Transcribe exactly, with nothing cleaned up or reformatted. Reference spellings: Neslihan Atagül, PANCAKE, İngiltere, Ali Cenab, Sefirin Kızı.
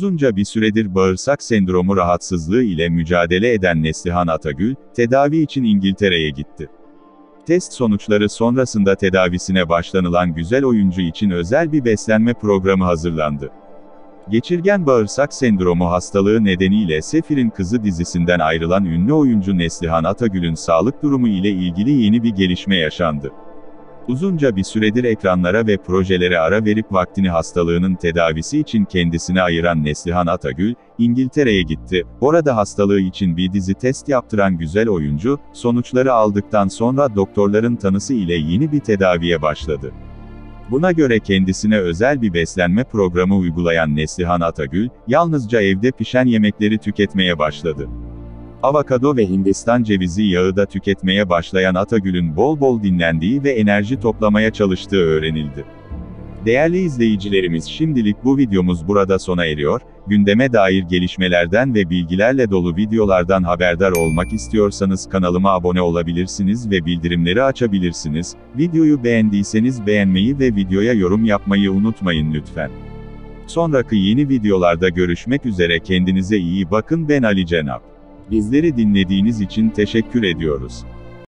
Uzunca bir süredir bağırsak sendromu rahatsızlığı ile mücadele eden Neslihan Atagül, tedavi için İngiltere'ye gitti. Test sonuçları sonrasında tedavisine başlanılan güzel oyuncu için özel bir beslenme programı hazırlandı. Geçirgen bağırsak sendromu hastalığı nedeniyle Sefirin Kızı dizisinden ayrılan ünlü oyuncu Neslihan Atagül'ün sağlık durumu ile ilgili yeni bir gelişme yaşandı. Uzunca bir süredir ekranlara ve projelere ara verip vaktini hastalığının tedavisi için kendisine ayıran Neslihan Atagül, İngiltere'ye gitti. Orada hastalığı için bir dizi test yaptıran güzel oyuncu, sonuçları aldıktan sonra doktorların tanısı ile yeni bir tedaviye başladı. Buna göre kendisine özel bir beslenme programı uygulayan Neslihan Atagül, yalnızca evde pişen yemekleri tüketmeye başladı. Avokado ve Hindistan cevizi yağı da tüketmeye başlayan Atagül'ün bol bol dinlendiği ve enerji toplamaya çalıştığı öğrenildi. Değerli izleyicilerimiz, şimdilik bu videomuz burada sona eriyor. Gündeme dair gelişmelerden ve bilgilerle dolu videolardan haberdar olmak istiyorsanız kanalıma abone olabilirsiniz ve bildirimleri açabilirsiniz. Videoyu beğendiyseniz beğenmeyi ve videoya yorum yapmayı unutmayın lütfen. Sonraki yeni videolarda görüşmek üzere, kendinize iyi bakın. Ben Ali Cenab. Bizleri dinlediğiniz için teşekkür ediyoruz.